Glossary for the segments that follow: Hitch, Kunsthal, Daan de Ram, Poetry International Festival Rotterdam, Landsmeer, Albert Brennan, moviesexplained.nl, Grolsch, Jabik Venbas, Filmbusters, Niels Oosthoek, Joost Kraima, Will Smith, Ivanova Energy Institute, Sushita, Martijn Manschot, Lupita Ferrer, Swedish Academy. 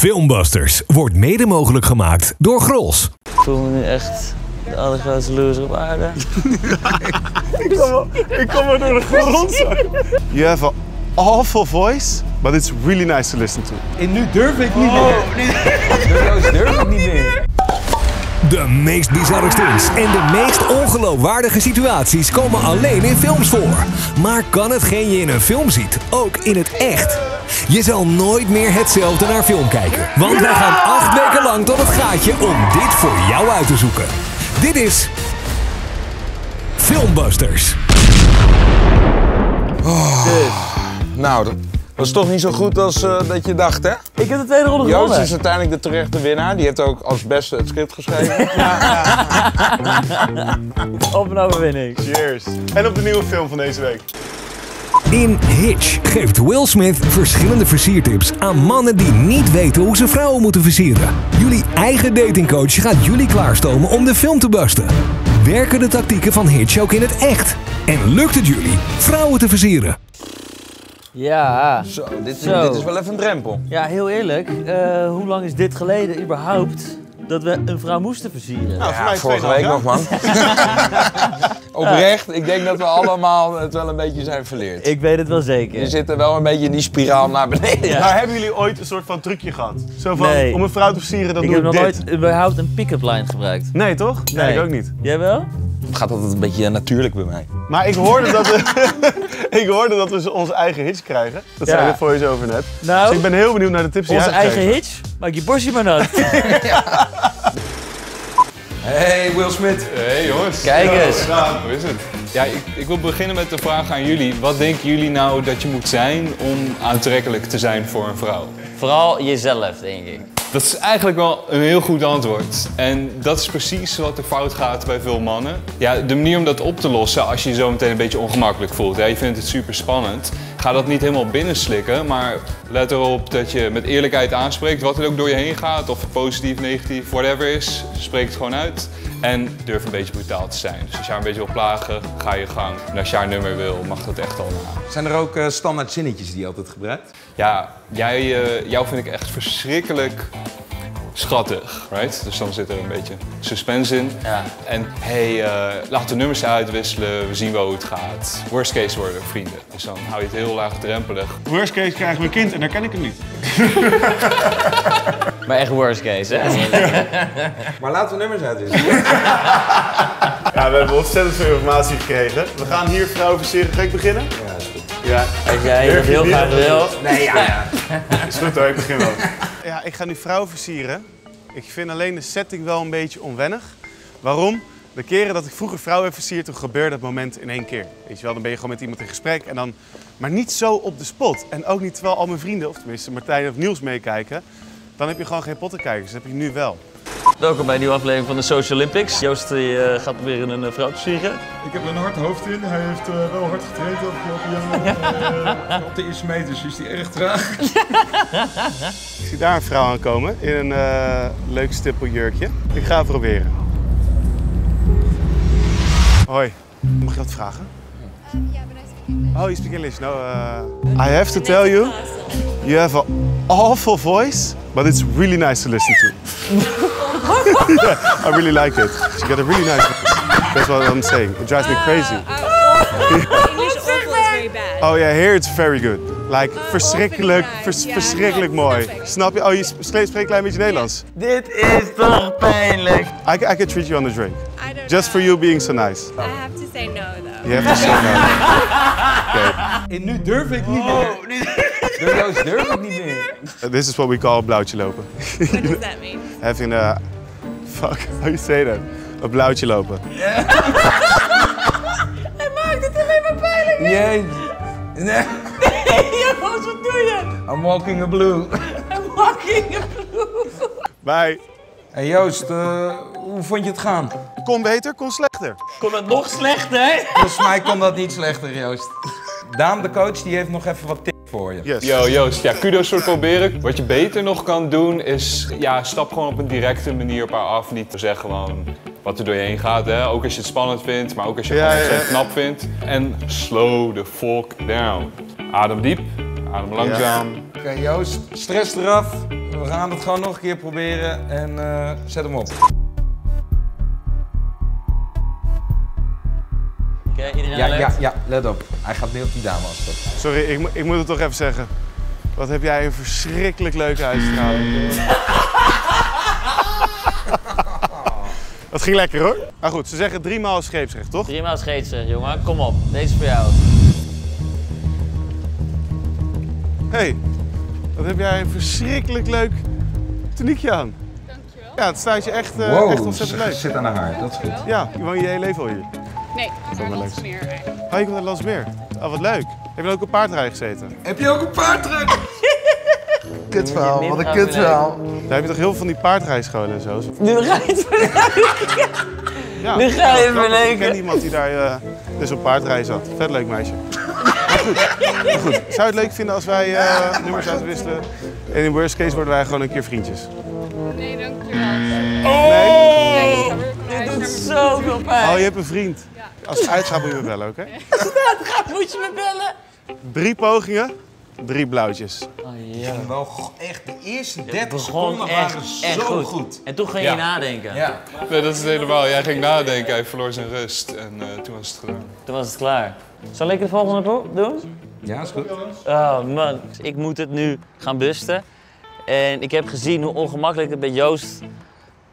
Filmbusters wordt mede mogelijk gemaakt door Grolsch. Ik voel me nu echt de allergrootste loser op aarde. Ik kom maar door de grond. You have an awful voice, but it's really nice to listen to. En nu durf ik niet meer. De meest bizarre stunts en de meest ongeloofwaardige situaties komen alleen in films voor. Maar kan hetgeen je in een film ziet ook in het echt? Je zal nooit meer hetzelfde naar film kijken. Want wij gaan 8 weken lang tot het gaatje om dit voor jou uit te zoeken. Dit is Filmbusters. Oh, nou, dat was toch niet zo goed als dat je dacht, hè? Ik heb de tweede ronde gewonnen. Joost is uiteindelijk de terechte winnaar. Die heeft ook als beste het script geschreven. Op een overwinning. Cheers. En op de nieuwe film van deze week. In Hitch geeft Will Smith verschillende versiertips aan mannen die niet weten hoe ze vrouwen moeten versieren. Jullie eigen datingcoach gaat jullie klaarstomen om de film te busten. Werken de tactieken van Hitch ook in het echt? En lukt het jullie vrouwen te versieren? Ja. Zo, dit is wel even een drempel. Ja, heel eerlijk. Hoe lang is dit geleden überhaupt dat we een vrouw moesten versieren? Nou, ja, vorige week nog, man. Oprecht, ik denk dat we allemaal het wel een beetje zijn verleerd. Ik weet het wel zeker. Je zit er wel een beetje in die spiraal naar beneden. Ja. Maar hebben jullie ooit een soort van trucje gehad? Zo van, nee. Om een vrouw te versieren, dan doe ik dit. Ik heb nog nooit überhaupt een pick-up line gebruikt. Nee, toch? Nee, nee, ik ook niet. Jij wel? Het gaat altijd een beetje natuurlijk bij mij. Maar ik hoorde dat we onze eigen hitch krijgen. Dat zei ik voor je zo over net. Nou, dus ik ben heel benieuwd naar de tips die jij hebt gegeven. Onze eigen hitch? Maak je borstje maar nat. Ja. Hey Will Smith. Hey jongens. Kijk eens. Nou, hoe is het? Ja, ik wil beginnen met de vraag aan jullie. Wat denken jullie nou dat je moet zijn om aantrekkelijk te zijn voor een vrouw? Vooral jezelf, denk ik. Dat is eigenlijk wel een heel goed antwoord. En dat is precies wat er fout gaat bij veel mannen. Ja, de manier om dat op te lossen als je je zo meteen een beetje ongemakkelijk voelt. Ja, je vindt het super spannend. Ga dat niet helemaal binnenslikken, maar let erop dat je met eerlijkheid aanspreekt. Wat er ook door je heen gaat, of het positief, negatief, whatever is, spreek het gewoon uit. En durf een beetje brutaal te zijn. Dus als je haar een beetje wil plagen, ga je gang. En als je haar nummer wil, mag dat echt allemaal. Zijn er ook standaard zinnetjes die je altijd gebruikt? Ja, jou vind ik echt verschrikkelijk schattig, right? Dus dan zit er een beetje suspense in. Ja. En laat de nummers uitwisselen, we zien wel hoe het gaat. Worst case worden vrienden. Dus dan hou je het heel laagdrempelig. Worst case krijgen we een kind en dan ken ik hem niet. Maar echt worst case, hè? Ja. Maar laten we nummers uitwisselen. Ja, we hebben ontzettend veel informatie gekregen. We gaan hier vrouwen versieren. Ga ik beginnen? Ja, is goed. Ja. Als jij het heel graag wil. Nee, ja. Is goed hoor, ik begin wel. Ja, ik ga nu vrouwen versieren. Ik vind alleen de setting wel een beetje onwennig. Waarom? De keren dat ik vroeger vrouwen heb versierd, toen gebeurde dat moment in één keer. Weet je wel, dan ben je gewoon met iemand in gesprek en dan... Maar niet zo op de spot. En ook niet terwijl al mijn vrienden, of tenminste Martijn of Niels meekijken. Dan heb je gewoon geen pottenkijkers. Dat heb je nu wel. Welkom bij een nieuwe aflevering van de Social Olympics. Joost gaat proberen een vrouw te versieren. Ik heb een hard hoofd in. Hij heeft wel hard getraind afgelopen jaar. Op de eerste meters is hij erg traag. Ik zie daar een vrouw aankomen in een leuk stippeljurkje. Ik ga het proberen. Hoi, mag je wat vragen? Ja, but I speak English. Oh, you speak English. No, I have to tell you, you have an awful voice, but it's really nice to listen to. Yeah, I really like it. She got a really nice voice. That's what I'm saying. It drives me crazy. English awful is very bad. Oh yeah, here it's very good. Like, verschrikkelijk mooi. Snap je? Oh, je spreekt een klein beetje Nederlands. Dit is toch pijnlijk. I can treat you on a drink. Just for you being so nice. I have to say no though. You have to say no. Okay. En nu durf ik niet meer. Joost durf ik niet meer. This is what we call blauwtje lopen. What does that mean? Having a... Fuck, how you say that? Een blauwtje lopen. Yeah. Hij maakt het alleen maar pijnlijk. Nee. Nee. Joost, wat doe je? I'm walking a blue. I'm walking a blue. Bye. Hey Joost, hoe vond je het gaan? Kon beter, kon slechter. Kon het nog slechter? Volgens mij kon dat niet slechter, Joost. Daan, de coach, die heeft nog even wat tips voor je. Yes. Yo, Joost, ja, kudos voor het proberen. Wat je beter nog kan doen is, ja, stap gewoon op een directe manier op haar af. Niet te zeggen gewoon wat er door je heen gaat, hè. Ook als je het spannend vindt, maar ook als je het knap vindt. En slow the fuck down. Adem diep. adem langzaam. Ja. Oké, Joost, stress eraf. We gaan het gewoon nog een keer proberen en zet hem op. Oké, iedereen ja, let op. Hij gaat niet op die dame afstappen. Sorry, ik moet het toch even zeggen. Wat heb jij een verschrikkelijk leuke uitstraling. Dat ging lekker hoor. Maar goed, ze zeggen 3 maal scheepsrecht, toch? 3 maal scheepsrecht, jongen. Kom op, deze is voor jou. Hé, hey, wat heb jij een verschrikkelijk leuk tuniekje aan. Dankjewel. Ja, het staat je echt, echt ontzettend leuk. Zit aan haar, dat is goed. Ja, woon je je hele leven al hier? Nee, naar Landsmeer eigenlijk. Oh, je komt naar Landsmeer? Oh, wat leuk. Heb je ook op paardrijden gezeten? Heb je ook een paardrij? Kutverhaal, wat een kutverhaal. Daar heb je toch heel veel van die paardrijscholen en zo? Nu ga je het verleuken. Nu ga je het verleuken. Ik ken iemand die daar dus op paardrijden zat. Vet leuk meisje. Maar goed, zou je het leuk vinden als wij nummers uitwisselen? En in worst case worden wij gewoon een keer vriendjes. Nee, dankjewel. Oh! Nee, dit doet zoveel pijn. Oh, je hebt een vriend. Ja. Als het uitgaat moet je me bellen, oké? Okay? Als het uitgaat moet je me bellen. 3 pogingen, 3 blauwtjes. Oh, ja. Wel echt de eerste 30 seconden waren echt zo goed. En toen ging je nadenken. Ja. Nee, dat is het helemaal. Jij ging nadenken, hij verloor zijn rust en toen was het gedaan. Toen was het klaar. Zal ik de volgende doen? Ja, is goed. Oh man, ik moet het nu gaan busten. En ik heb gezien hoe ongemakkelijk het bij Joost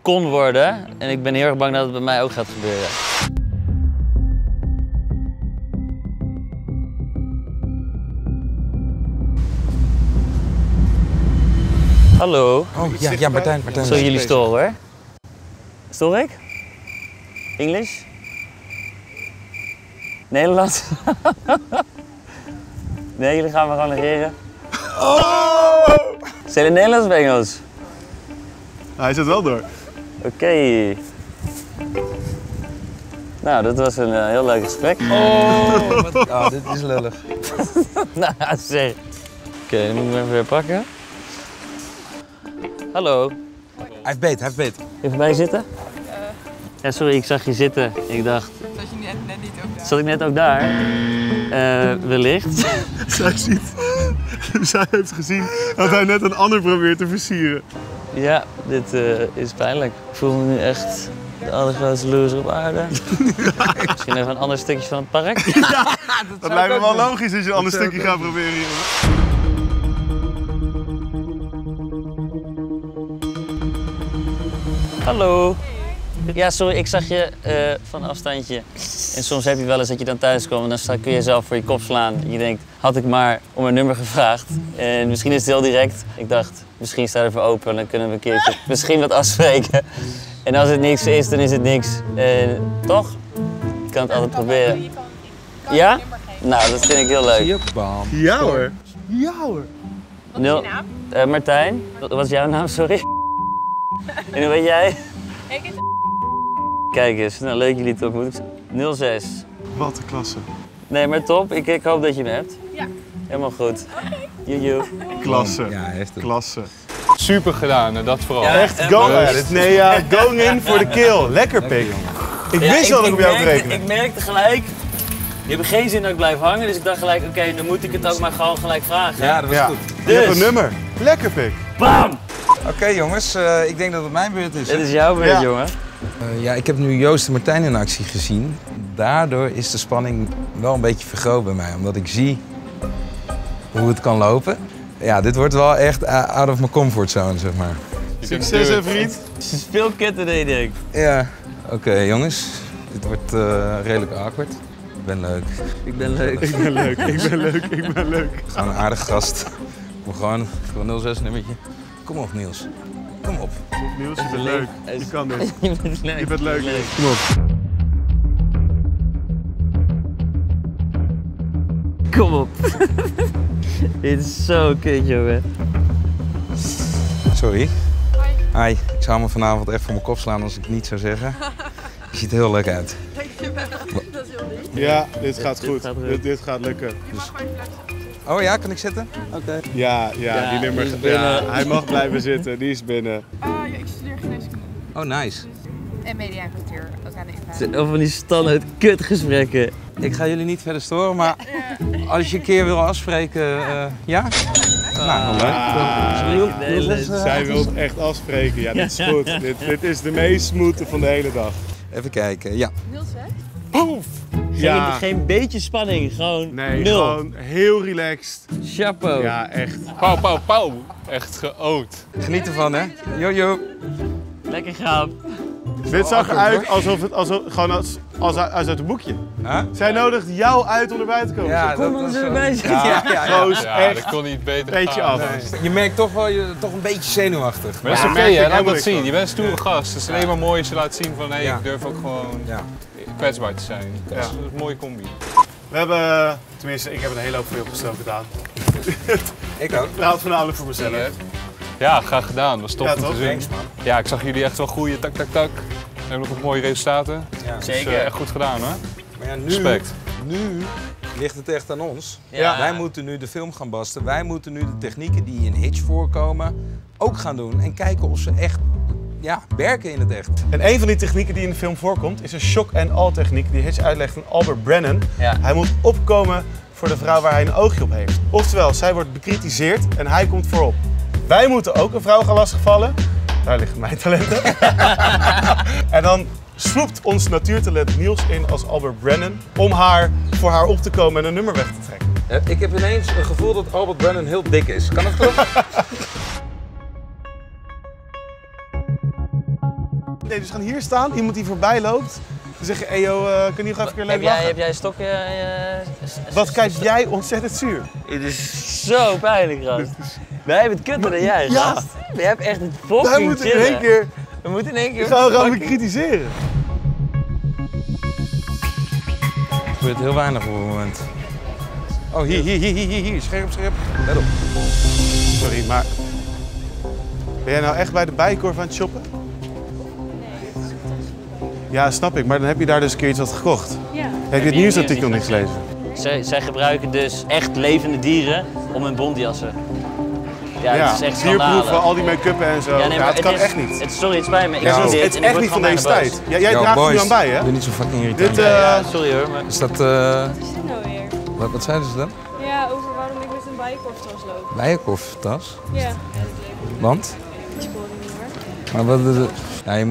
kon worden. En ik ben heel erg bang dat het bij mij ook gaat gebeuren. Hallo. Oh ja, Martijn. Zo jullie storen, hè? Stoor ik? Engels? Nederlands? Nee, jullie gaan me gewoon negeren. Oh! Zijn jullie Nederlands of Engels? Hij zit wel door. Oké. Nou, dat was een heel leuk gesprek. Oh, dit is lullig. Nou, zeg. Oké, dan moet ik hem even weer pakken. Hallo. Hij heeft beet, Even bij je zitten? Ja, sorry, ik zag je zitten. Ik dacht... Zat je net niet ook daar? Zat ik net ook daar? Wellicht. Zij heeft gezien dat hij net een ander probeert te versieren. Ja, dit is pijnlijk. Ik voel me nu echt de allergrootste loser op aarde. Ja. Misschien even een ander stukje van het park. Ja, dat lijkt me wel logisch als je een ander stukje gaat proberen, jongen. Hallo. Ja, sorry, ik zag je van een afstandje. En soms heb je wel eens dat je dan thuis komt en dan kun je zelf voor je kop slaan. Je denkt, had ik maar om een nummer gevraagd. En misschien is het heel direct. Ik dacht, misschien staat er voor open en dan kunnen we een keertje misschien wat afspreken. En als het niks is, dan is het niks. Toch? Ik kan het altijd proberen. Ja? Nou, dat vind ik heel leuk. Ja hoor. Ja hoor. Wat is je naam? Martijn. Wat is jouw naam? Sorry. En hoe weet jij? Ik heet... Kijk eens, nou leuk jullie te ontmoeten. 06. Wat een klasse. Nee, maar top. Ik hoop dat je hem hebt. Ja. Helemaal goed. Joejoe. Klasse. Ja, heeft het. Klasse. Super gedaan, dat vooral. Ja, echt going. Nee, going in voor de kill. Lekker pik. Ik wist wel dat ik op jou rekenen. Ik merkte gelijk, je hebt geen zin dat ik blijf hangen. Dus ik dacht gelijk, oké, dan moet ik het ook maar gewoon gelijk vragen. Ja, dat was goed. Dus. Je hebt een nummer. Lekker pik. Bam! Oké, jongens, ik denk dat het mijn beurt is. Dit is jouw beurt, jongen. Ja, ik heb nu Joost en Martijn in actie gezien. Daardoor is de spanning wel een beetje vergroot bij mij, omdat ik zie hoe het kan lopen. Ja, dit wordt wel echt out of mijn comfortzone, zeg maar. Succes, vriend. Ze speelt ketten, denk ik. Ja. Oké, jongens, dit wordt redelijk awkward. Ik ben leuk. Ik ben leuk. Ik ben leuk. Ik ben leuk. Ik ben leuk. Gewoon een aardige gast. Gewoon 06 nummertje. Kom op, Niels. Kom op. Niels, je bent leuk. Je kan dit. Je bent leuk. Kom op. Kom op. Dit is zo kut, jongen. Sorry. Hi. Ik zou me vanavond echt voor mijn kop slaan als ik het niet zou zeggen. Je ziet er heel leuk uit. Dankjewel. Dat is heel lief. Ja, dit gaat goed. Dit gaat lukken. Dus... Oh ja, kan ik zitten? Oké. Ja, die nummer gaat binnen. Hij mag blijven zitten, die is binnen. Ah, ja, ik studeer geneeskunde. Oh, nice. En media-importeur ook aan de invloed. Of van die standaard kutgesprekken. Ik ga jullie niet verder storen, maar als je een keer wil afspreken, ja? Nou, zij wil echt afspreken. Ja, dit is goed. Dit is de meest smooth van de hele dag. Even kijken, ja. Niels, hè? Oh! Ja. Geen beetje spanning, gewoon nee, nul. Gewoon heel relaxed. Chapeau. Ja, echt. Pauw, pauw, pauw. Echt geoot. Geniet ervan, hè? Jojo. Lekker grap. Dit zag eruit alsof het als uit een boekje. Huh? Zij nodigt jou uit om erbij te komen. Ja, kom ons erbij zitten. Ja, dat kon niet beter gaan. Beetje af. Nee. Je merkt toch wel, je bent toch een beetje zenuwachtig. Maar ja, dat laat dat zien. Je bent een stoere gast. Het is alleen maar mooi als je laat zien van hé, ik durf ook gewoon kwetsbaar te zijn. Dat is een mooie combi. We hebben, tenminste, ik heb een hele hoop voor je opgestoken gedaan. Ik ook. Ik praat voornamelijk voor mezelf. Ja, graag gedaan. Was tof om te zien. Ja, ik zag jullie echt wel groeien, tak, tak, tak. We hebben nog mooie resultaten. Ja. Zeker. Dus, echt goed gedaan, hè? Maar ja, nu ligt het echt aan ons. Ja. Wij moeten nu de film gaan basten. Wij moeten nu de technieken die in Hitch voorkomen ook gaan doen. En kijken of ze echt werken in het echt. En een van die technieken die in de film voorkomt is een shock-and-awe techniek die Hitch uitlegt aan Albert Brennan. Ja. Hij moet opkomen voor de vrouw waar hij een oogje op heeft. Oftewel, zij wordt bekritiseerd en hij komt voorop. Wij moeten ook een vrouw gaan lastigvallen. Daar liggen mijn talenten. En dan sloept ons natuurtalent Niels in als Albert Brennan om voor haar op te komen en een nummer weg te trekken. Ja, ik heb ineens een gevoel dat Albert Brennan heel dik is. Kan dat toch? Nee, dus gaan hier staan. Iemand die voorbij loopt. Dan zeg je, hey joh, kun je nog even een keer leuk lachen? Heb jij stokken? Wat kijk jij ontzettend zuur? Het is zo pijnlijk, Rast. Wij hebben het kutter dan jij, Rast. We hebben echt het fucking chillen. We moeten in één keer... Gaan we kritiseren. Ik weet heel weinig op het moment. Oh, hier. Scherp, scherp. Let op. Sorry, maar... Ben jij nou echt bij de Bijenkorf aan het shoppen? Ja, snap ik. Maar dan heb je daar dus een keer iets wat gekocht. Ja. Heb je het nieuwsartikel niet gelezen? Zij gebruiken dus echt levende dieren om hun bontjassen. Ja, het is echt dierproeven, al die make-up en zo. Ja, nee, maar het kan echt niet. Sorry, het spijt me. Het is echt niet van deze tijd. Ja, jij draagt er nu aan bij, hè? Ik ben niet zo fucking irritant. Sorry hoor, maar... Is dat... Wat is dit nou weer? Wat zeiden ze dan? Ja, over waarom ik met een bijenkorftas loop. Bijenkorftas? Ja. Want? Ik spoor niet meer. Maar wat is het? Ja, je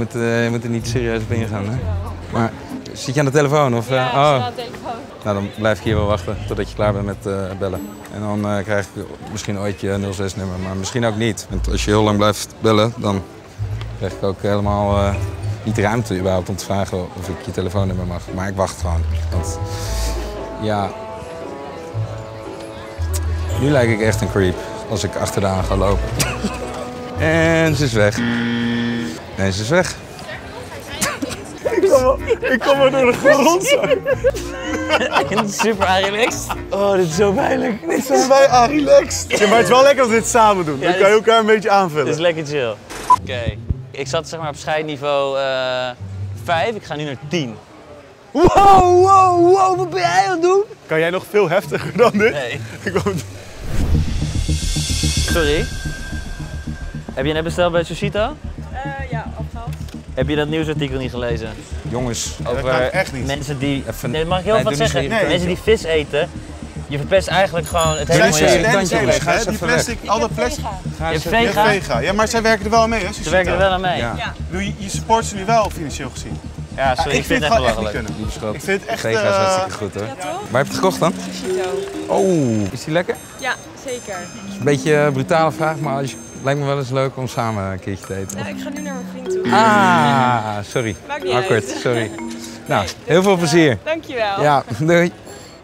moet er niet serieus op ingaan, hè? Maar zit je aan de telefoon? Of, ja, ik zit aan de telefoon. Nou, dan blijf ik hier wel wachten totdat je klaar bent met bellen. En dan krijg ik misschien ooit je 06-nummer, maar misschien ook niet. Want als je heel lang blijft bellen, dan krijg ik ook helemaal niet ruimte überhaupt om te vragen of ik je telefoonnummer mag. Maar ik wacht gewoon. Want ja, nu lijk ik echt een creep als ik achteraan ga lopen. En ze is weg. Nee, ze is weg. Ik kom er door de grond. Super relaxed. Oh, dit is zo pijnlijk. Dit zijn wij relaxed. Ja, maar het is wel lekker als we dit samen doen. Dan kan je elkaar een beetje aanvullen. Dit is lekker chill. Oké. Ik zat zeg maar op scheidniveau 5. Ik ga nu naar 10. Wow. Wat ben jij aan het doen? Kan jij nog veel heftiger dan dit? Nee. Sorry. Heb je net besteld bij Sushita? Ja, afgehaald. Heb je dat nieuwsartikel niet gelezen? Jongens, over echt niet. Mensen die... Nee, mag ik heel wat zeggen? Mensen die vis eten, je verpest eigenlijk gewoon het hele milieu. Al dat plastic. Je hebt vega. Ja, maar zij werken er wel mee, hè? Ze werken er wel aan mee. Ja. Je support ze nu wel financieel gezien. Ja, sorry, ik vind het echt wel leuk. Ik vind het echt... Vega is hartstikke goed, hoor. Waar heb je het gekocht dan? Oh, is die lekker? Ja, zeker. Een beetje een brutale vraag, maar als je... Lijkt me wel eens leuk om samen een keertje te eten. Nou, ik ga nu naar mijn vriend toe. Ah, sorry. Maakt niet uit. Sorry. Nou, heel veel plezier. Dankjewel. Ja, doei.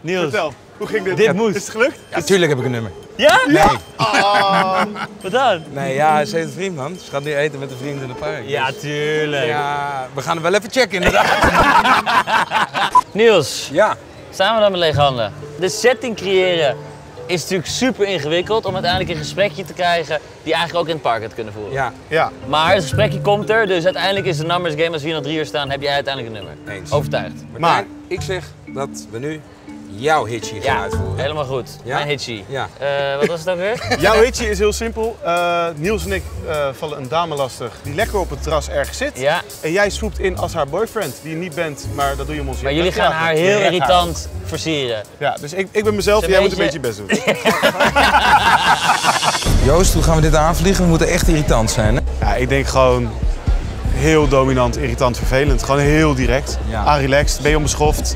Niels, vertel, hoe ging dit? Dit moest. Is het gelukt? Ja, tuurlijk heb ik een nummer. Ja? Nee. Oh. Wat dan? Nee, ja, ze heeft een vriend, man. Ze gaat nu eten met een vriend in het park. Dus... Ja, tuurlijk. Ja, we gaan er wel even checken, inderdaad. Niels. Ja? Samen dan met lege handen. De setting creëren. Is natuurlijk super ingewikkeld om uiteindelijk een gesprekje te krijgen die eigenlijk ook in het park had kunnen voeren. Ja. Maar het gesprekje komt er, dus uiteindelijk is de numbers game. Als we hier nog 3 uur staan, heb jij uiteindelijk een nummer. Eens. Overtuigd. Maar ik zeg dat we nu jouw hitchie gaan uitvoeren. Helemaal goed. Ja? Mijn hitchie. Ja. Wat was het dan weer? Jouw hitchie is heel simpel. Niels en ik vallen een dame lastig die lekker op het terras ergens zit. Ja. En jij swoept in als haar boyfriend, die je niet bent, maar dat doe je om ons in. Maar jullie gaan haar heel irritant versieren. Ja, dus ik ben mezelf en jij moet een beetje je best doen. Joost, hoe gaan we dit aanvliegen? We moeten echt irritant zijn. Hè? Ja, ik denk gewoon... Heel dominant, irritant, vervelend. Gewoon heel direct. Ja. Relaxed, ben je onbeschoft.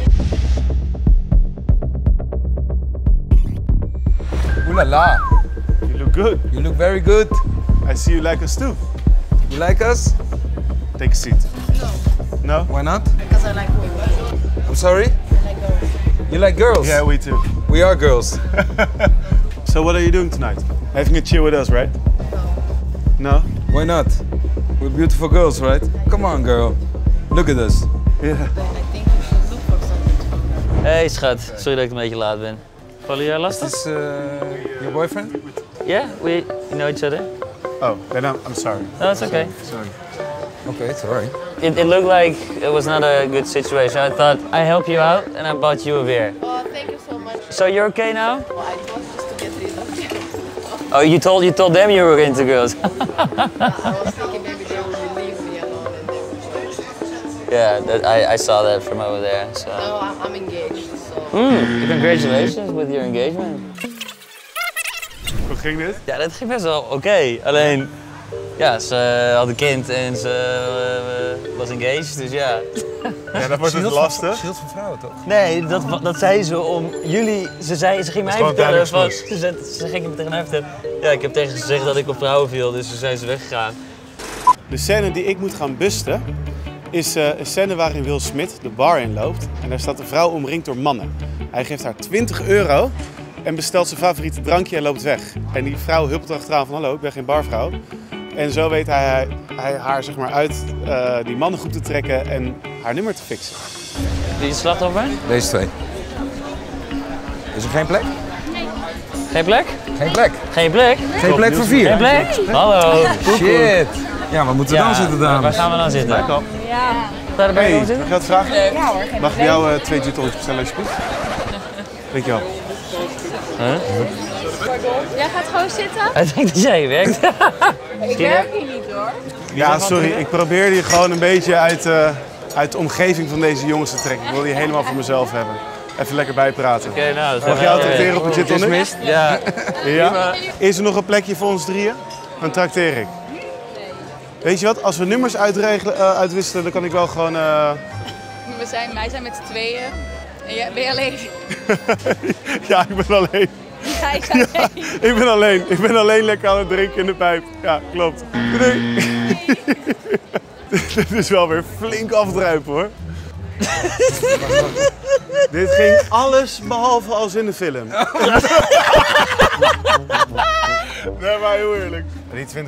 Oelala. You look good. You look very good. I see you like us too. You like us? Take a seat. No. No? Why not? Because I like women. I'm sorry? I like girls. You like girls? Yeah, we too. We are girls. So what are you doing tonight? Having a chill with us, right? No. No? Why not? We're beautiful girls, right? Come on, girl. Look at us. Yeah. I think we should look for something. Hey, schat. Sorry dat ik een beetje laat ben. Vallen jullie lastig? Is your boyfriend? Yeah, we know each other. Oh, then I'm sorry. No, it's okay. Sorry. Okay, it's alright. It looked like it was not a good situation. I thought I help you out and I bought you a beer. Oh, thank you so much. So you're okay now? Well, I was just to get rid of them. Oh, you told them you were into girls. Yeah, I saw that from over there. So. No, I'm engaged. So. Congratulations with your engagement. Hoe ging dit? Ja, dat ging best wel oké. Alleen, ja, ze had een kind en ze was engaged, dus ja. Ja, dat wordt dus lastig. Schild van vrouwen toch? Nee, dat zei ze om jullie. Ze ging mij vertellen van. Ze ging me tegen mij vertellen. Ja, ik heb tegen ze gezegd dat ik op vrouwen viel, dus toen zijn ze weggegaan. De scène die ik moet gaan busten. Is een scène waarin Will Smith de bar in loopt en daar staat een vrouw omringd door mannen. Hij geeft haar €20 en bestelt zijn favoriete drankje en loopt weg. En die vrouw huppelt erachteraan van hallo, ik ben geen barvrouw. En zo weet hij haar zeg maar uit die mannengroep te trekken en haar nummer te fixen. Wie is het slachtoffer? Deze twee. Is er geen plek? Nee. Geen plek? Geen plek. Geen plek? Geen plek voor vier. Geen plek? Hallo. Shit. Ja, maar moeten we dan zitten, dames? Waar gaan we dan zitten? Ja. Daar ben je dan zitten? Mag ik dat vragen? Ja hoor. Mag ik jou twee gin-tonics bestellen alsjeblieft? Dankjewel. Huh? Jij gaat gewoon zitten? Ik denk dat jij werkt. Ik werk hier niet hoor. Ja, sorry. Ik probeerde je gewoon een beetje uit de omgeving van deze jongens te trekken. Ik wil je helemaal voor mezelf hebben. Even lekker bijpraten. Oké, nou. Mag jij tracteren op een gin-tonic? Ja. Ja? Is er nog een plekje voor ons drieën? Dan tracteer ik. Weet je wat, als we nummers uitwisselen, dan kan ik wel gewoon... Wij zijn met z'n tweeën. En jij, ben je alleen? Ja, ik ben alleen. Ja, ik ben alleen. Ja, ik ben alleen. Ik ben alleen lekker aan het drinken in de pijp. Ja, klopt. Doei. Dit is wel weer flink afdruipen hoor. Dit ging alles behalve als in de film. Nee, maar heel eerlijk. Die €20.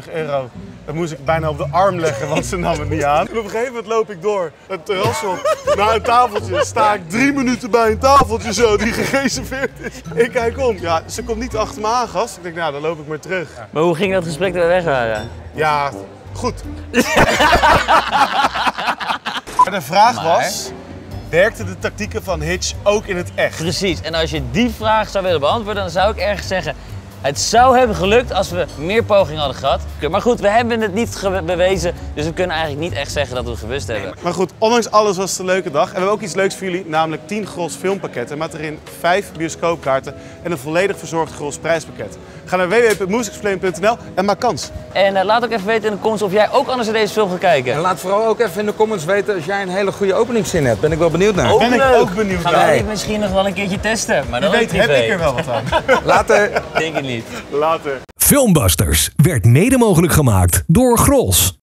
Dat moest ik bijna op de arm leggen, want ze nam het niet aan. En op een gegeven moment loop ik door het terras op naar een tafeltje. Sta ik 3 minuten bij een tafeltje zo die gereserveerd is. Ik kijk om. Ja, ze komt niet achter me aan, gast. Ik denk, nou, dan loop ik maar terug. Maar hoe ging dat gesprek dat we weg waren? Ja, goed. De vraag was, werkten de tactieken van Hitch ook in het echt? Precies. En als je die vraag zou willen beantwoorden, dan zou ik ergens zeggen... Het zou hebben gelukt als we meer pogingen hadden gehad. Maar goed, we hebben het niet bewezen, dus we kunnen eigenlijk niet echt zeggen dat we het gewust hebben. Maar goed, ondanks alles was het een leuke dag. En we hebben ook iets leuks voor jullie, namelijk 10 Grolsch filmpakketten met erin 5 bioscoopkaarten en een volledig verzorgd Grolsch prijspakket. Ga naar www.moviesexplained.nl en maak kans. En laat ook even weten in de comments of jij ook anders naar deze film gaat kijken. En laat vooral ook even in de comments weten als jij een hele goede openingszin hebt. Ben ik wel benieuwd naar. Ben ik ook benieuwd naar. Gaan wij misschien nog wel een keertje testen, maar dan weet heb ik er wel wat aan. Later. Denk ik niet. Later. Filmbusters werd mede mogelijk gemaakt door Grolsch.